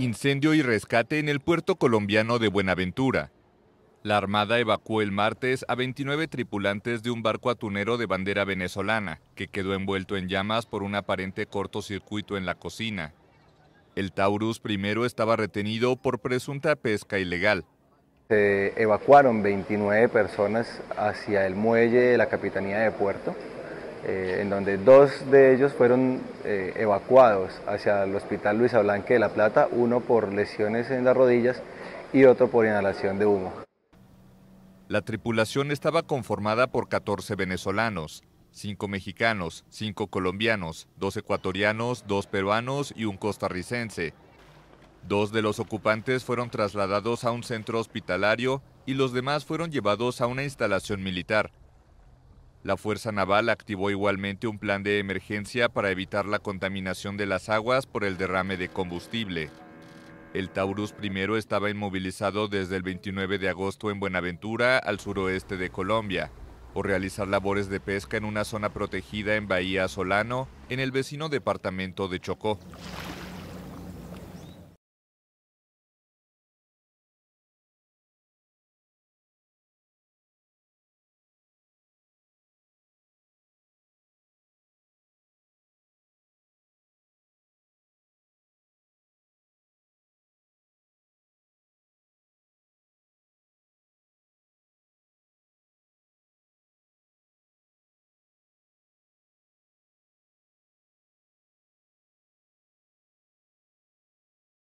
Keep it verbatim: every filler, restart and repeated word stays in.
Incendio y rescate en el puerto colombiano de Buenaventura. La Armada evacuó el martes a veintinueve tripulantes de un barco atunero de bandera venezolana, que quedó envuelto en llamas por un aparente cortocircuito en la cocina. El Taurus primero estaba retenido por presunta pesca ilegal. Se evacuaron veintinueve personas hacia el muelle de la Capitanía de Puerto, eh, en donde dos de ellos fueron eh, evacuados hacia el Hospital Luis Ablanque de La Plata, uno por lesiones en las rodillas y otro por inhalación de humo. La tripulación estaba conformada por catorce venezolanos, cinco mexicanos, cinco colombianos, dos ecuatorianos, dos peruanos y un costarricense. Dos de los ocupantes fueron trasladados a un centro hospitalario y los demás fueron llevados a una instalación militar. La Fuerza Naval activó igualmente un plan de emergencia para evitar la contaminación de las aguas por el derrame de combustible. El Taurus primero estaba inmovilizado desde el veintinueve de agosto en Buenaventura, al suroeste de Colombia, por realizar labores de pesca en una zona protegida en Bahía Solano, en el vecino departamento de Chocó.